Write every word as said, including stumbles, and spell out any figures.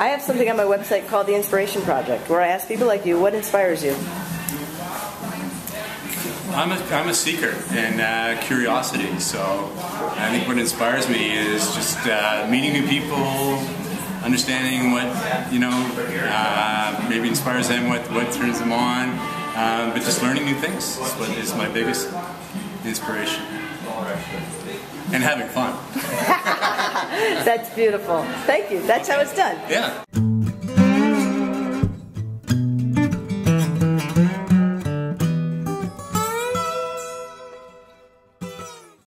I have something on my website called The Inspiration Project, where I ask people like you, what inspires you? I'm a, I'm a seeker and uh, curiosity, so I think what inspires me is just uh, meeting new people, understanding what, you know, uh, maybe inspires them, what, what turns them on, um, but just learning new things is what is my biggest inspiration. And having fun. That's beautiful. Thank you. That's how it's done. Yeah.